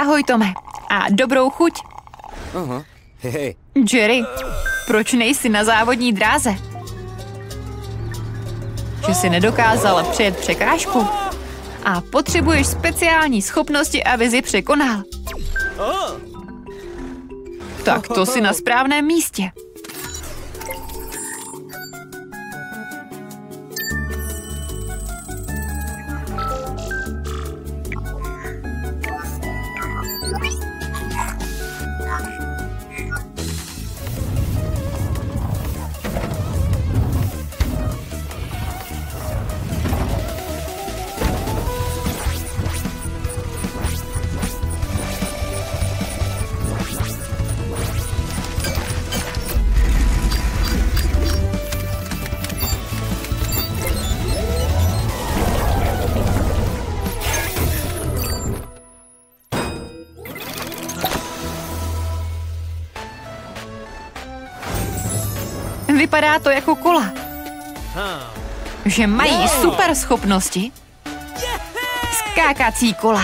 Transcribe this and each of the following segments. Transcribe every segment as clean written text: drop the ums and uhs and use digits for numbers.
Ahoj, Tome. A dobrou chuť. Aha. Hej. Jerry, proč nejsi na závodní dráze? Že jsi nedokázal přejet překážku? A potřebuješ speciální schopnosti, aby jsi překonal. Tak to jsi na správném místě. Vypadá to jako kola. Že mají super schopnosti. Skákací kola.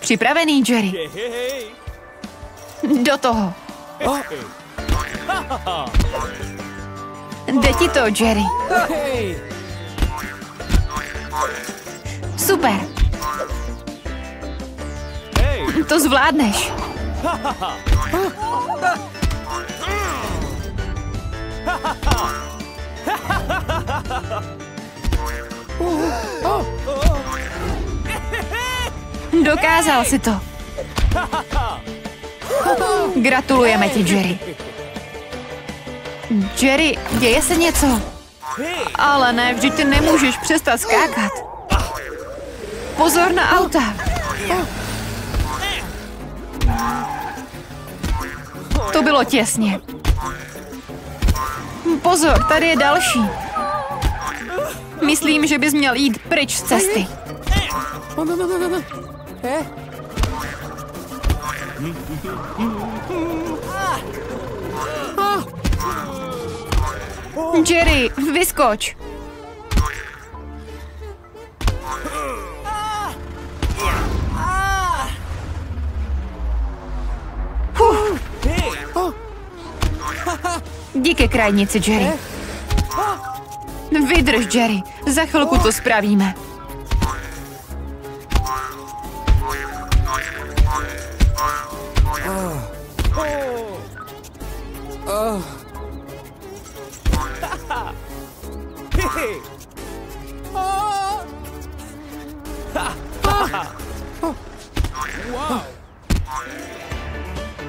Připravený, Jerry? Do toho. Jde ti to, Jerry. Super. To zvládneš. Dokázal si to. Gratulujeme ti, Jerry. Jerry, děje se něco. Ale ne, vždyť ty nemůžeš přestat skákat. Pozor na auta. To bylo těsně. Pozor, tady je další. Myslím, že bys měl jít pryč z cesty. Jerry, vyskoč. Díky krajnici, Jerry. Vydrž, Jerry. Za chvilku to spravíme.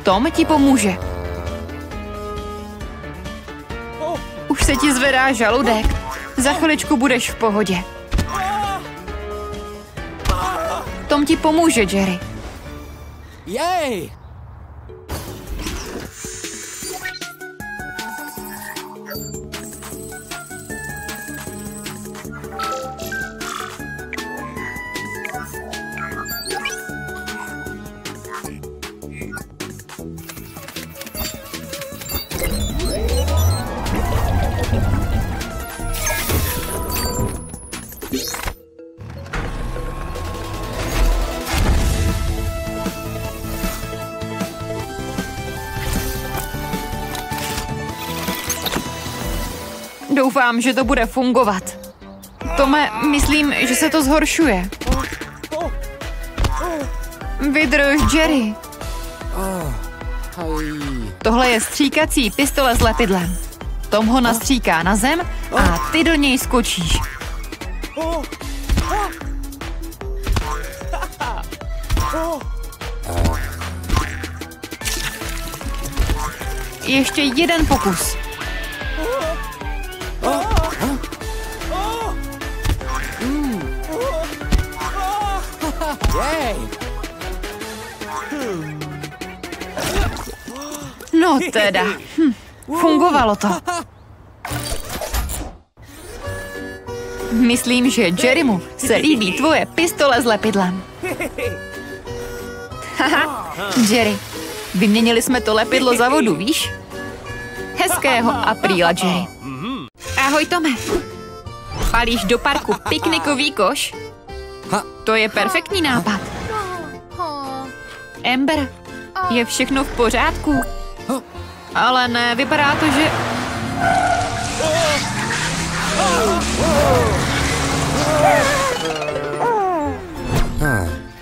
Tom ti pomůže. Už se ti zvedá žaludek. Za chviličku budeš v pohodě. Tom ti pomůže, Jerry. Jej! Doufám, že to bude fungovat. Tome, myslím, že se to zhoršuje. Vydrž, Jerry. Tohle je stříkací pistole s lepidlem. Tom ho nastříká na zem a ty do něj skočíš. Ještě jeden pokus. No teda, fungovalo to. Myslím, že Jerrymu se líbí tvoje pistole s lepidlem. Haha, Jerry, vyměnili jsme to lepidlo za vodu, víš? Hezkého apríla, Jerry. Ahoj, Tome. Balíš do parku piknikový koš? To je perfektní nápad. Amber, je všechno v pořádku? Ale ne, vypadá to, že...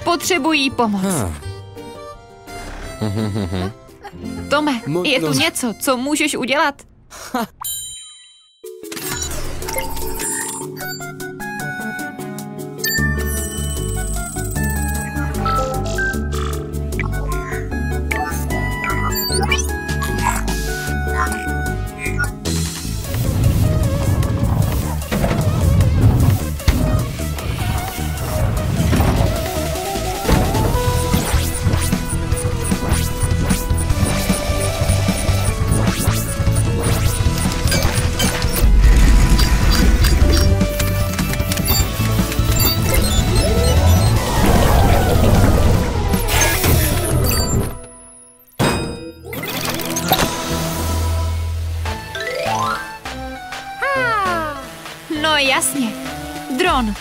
Potřebují pomoc. Tome, je tu něco, co můžeš udělat? Jasně, dron.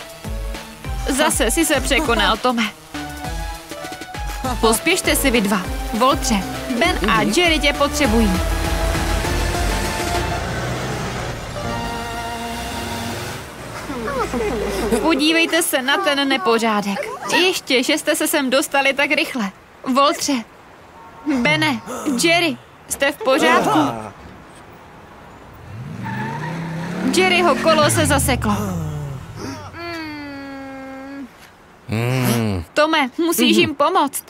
Zase si se překonal, Tome. Pospěšte si vy dva. Waltře, Ben a Jerry tě potřebují. Podívejte se na ten nepořádek. Ještě, že jste se sem dostali tak rychle. Waltře, Bene, Jerry, jste v pořádku? Jerryho kolo se zaseklo. Tome, musíš jim pomoct.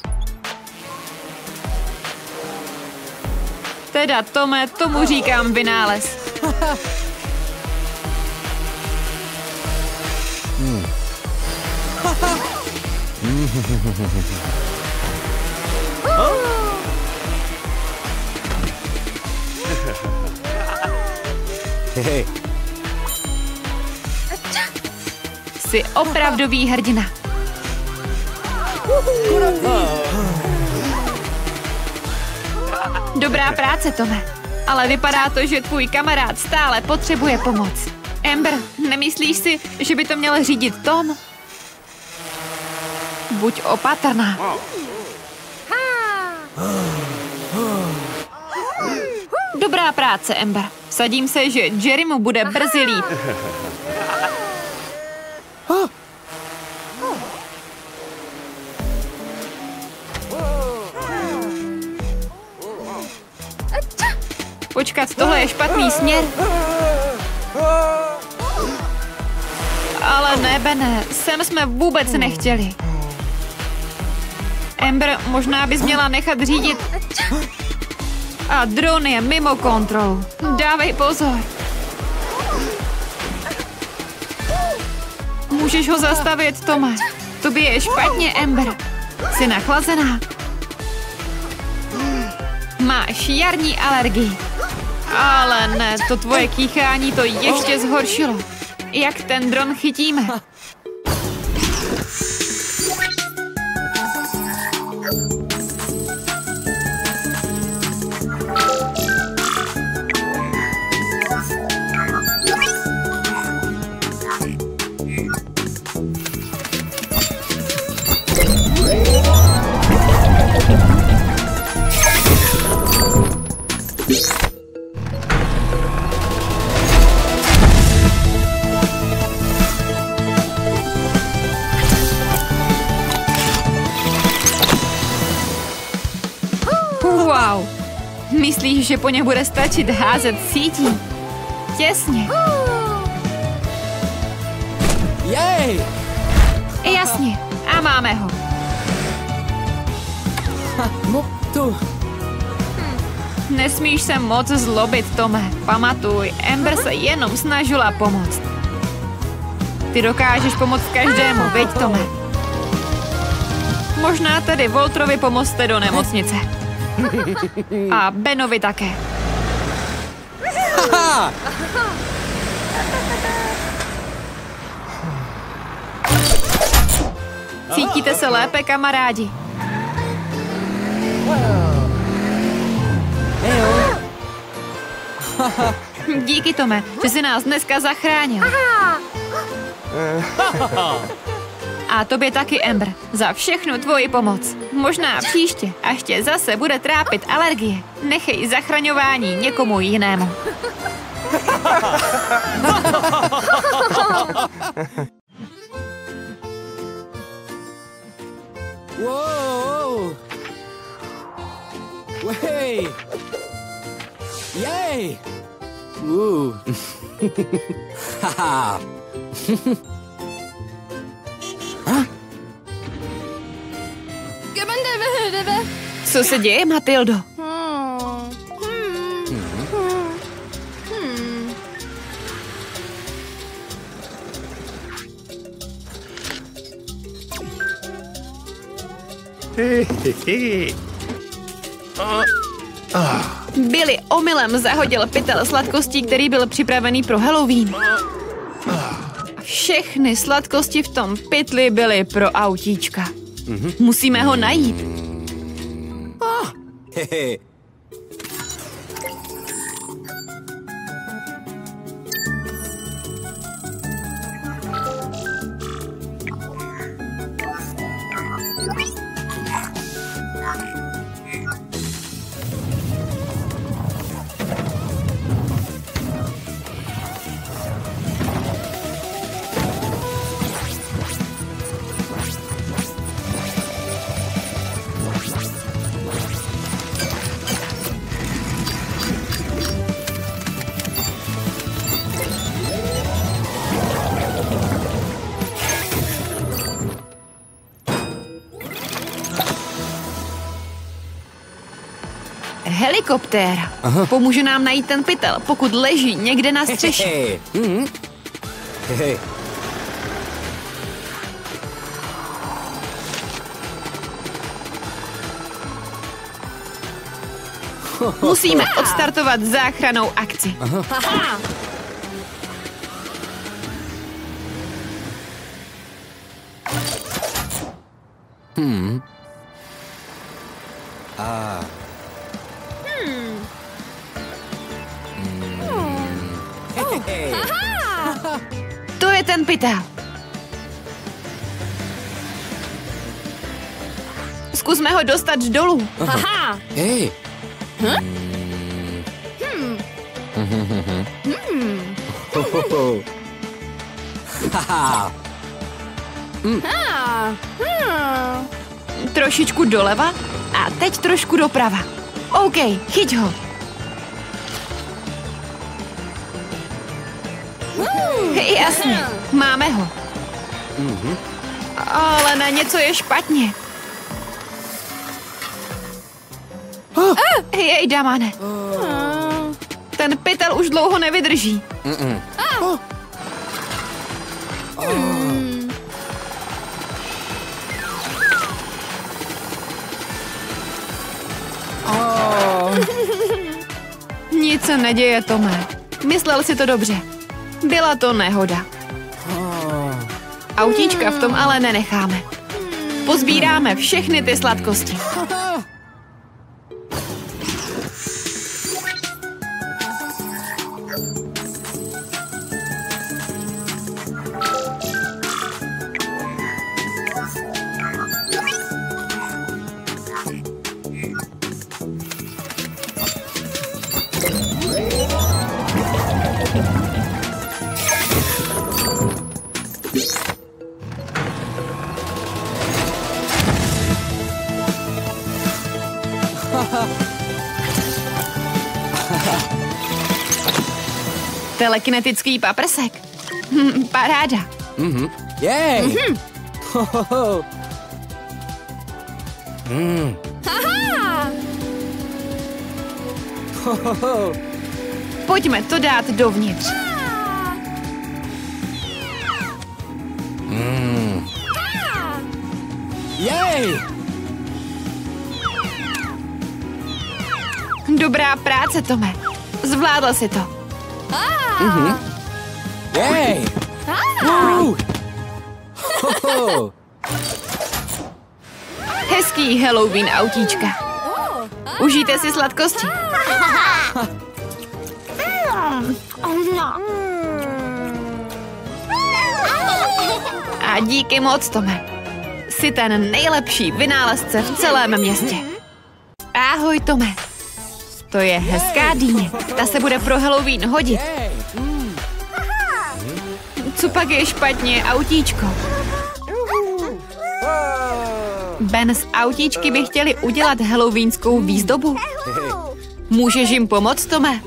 Teda, Tome, tomu říkám vynález. Hej. Jsi opravdový hrdina. Dobrá práce, Tome. Ale vypadá to, že tvůj kamarád stále potřebuje pomoc. Amber, nemyslíš si, že by to měl řídit Tom? Buď opatrná. Dobrá práce, Amber. Vsadím se, že Jerry mu bude brzy líp. Počkat, tohle je špatný směr. Ale ne, Bene, sem jsme vůbec nechtěli. Amber, možná bys měla nechat řídit. A dron je mimo kontrolu. Dávej pozor. Můžeš ho zastavit, Tome. Tobě je špatně, Amber. Jsi nachlazená. Máš jarní alergii. Ale ne, to tvoje kýchání to ještě zhoršilo. Jak ten dron chytíme? Wow, myslíš, že po ně bude stačit házet sítí? Těsně. Jej! Jasně, a máme ho. Nesmíš se moc zlobit, Tome. Pamatuj, Amber se jenom snažila pomoct. Ty dokážeš pomoct každému, viď, Tome? Možná tedy Walterovi pomozte do nemocnice. A Benovi také. Cítíte se lépe, kamarádi? Díky, Tome, že jsi nás dneska zachránil. A tobě taky, Amber, za všechnu tvoji pomoc. Možná příště, až tě zase bude trápit alergie, nechej zachraňování někomu jinému. Wow! Way! Yay! Ooh! Haha! Huh? Co se děje, Matildo? Billy omylem zahodil pytel sladkostí, který byl připravený pro Halloween. Všechny sladkosti v tom pytli byly pro autíčka. Musíme ho najít. Helikoptéra. Aha. Pomůže nám najít ten pytel, pokud leží někde na střeše. Musíme odstartovat záchrannou akci. To je ten pytel. Zkusme ho dostat dolů. Trošičku doleva a teď trošku doprava. OK, chyť ho. Jasně, máme ho. Ale na něco je špatně. Jej, damane. Ten pytel už dlouho nevydrží. Nic se neděje, Tome. Myslel si to dobře. Byla to nehoda. Autíčka v tom ale nenecháme. Pozbíráme všechny ty sladkosti. Telekinetický paprsek. Paráda. Jej! Pojďme to dát dovnitř. Jej! Dobrá práce, Tome. Zvládl si to. Jej! Hezký Halloween, autíčka. Užijte si sladkosti. A díky moc, Tome. Jsi ten nejlepší vynálezce v celém městě. Ahoj, Tome. To je hezká dýně. Ta se bude pro Halloween hodit. Co pak je špatně, autíčko? Ben z autíčky by chtěli udělat halloweenskou výzdobu. Můžeš jim pomoct, Tome?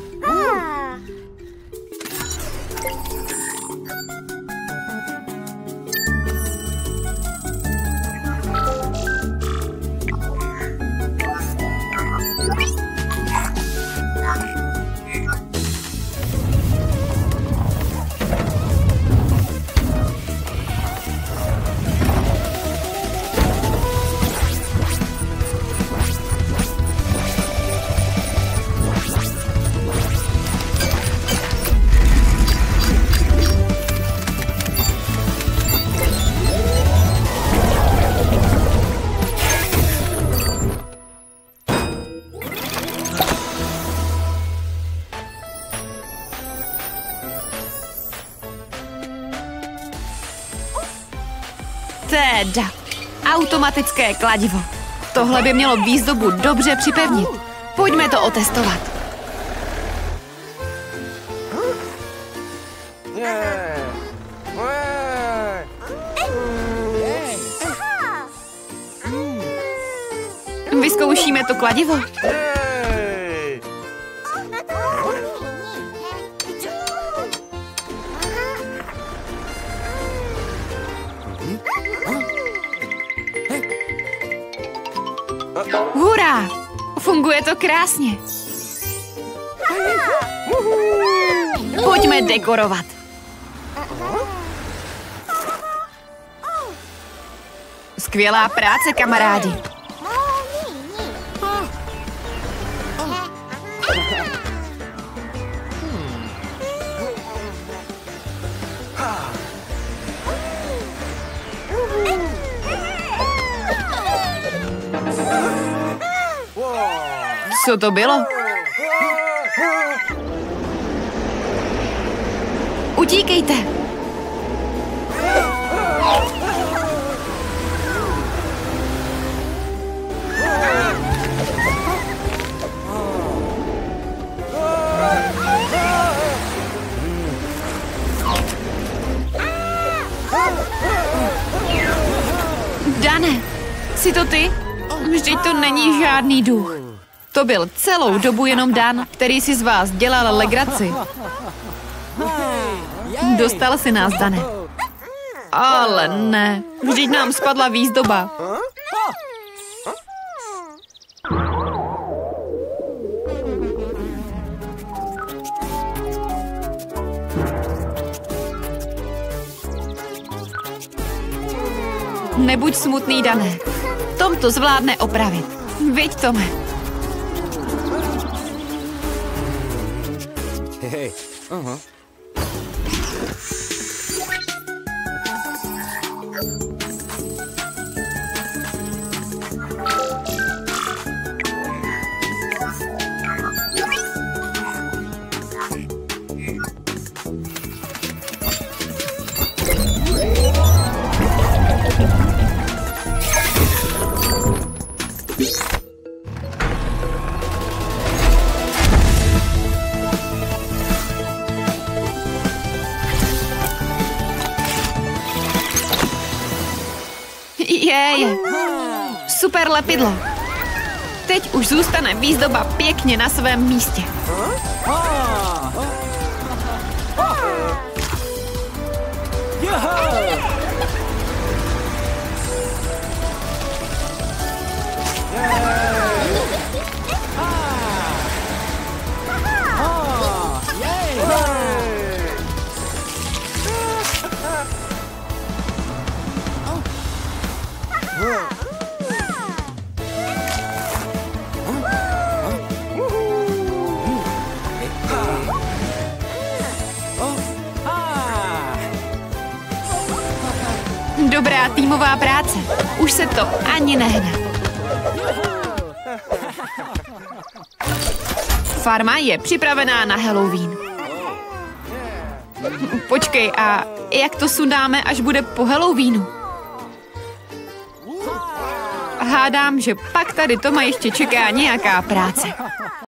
Teda, automatické kladivo. Tohle by mělo výzdobu dobře připevnit. Pojďme to otestovat. Vyzkoušíme to kladivo. Hurá! Funguje to krásně. Pojďme dekorovat. Skvělá práce, kamarádi. Co to bylo? Utíkejte! Dane, jsi to ty? Vždyť to není žádný duch. To byl celou dobu jenom Dan, který si z vás dělal legraci. Dostal si nás, Dane. Ale ne, vždyť nám spadla výzdoba. Nebuď smutný, Dane. Tom to zvládne opravit. Viď, Tome. Super lepidlo. Teď už zůstane výzdoba pěkně na svém místě. Dobrá týmová práce. Už se to ani nehne. Farma je připravená na Halloween. Počkej, a i jak to sundáme, až bude po Halloweenu. Hádám, že pak tady Toma ještě čeká nějaká práce.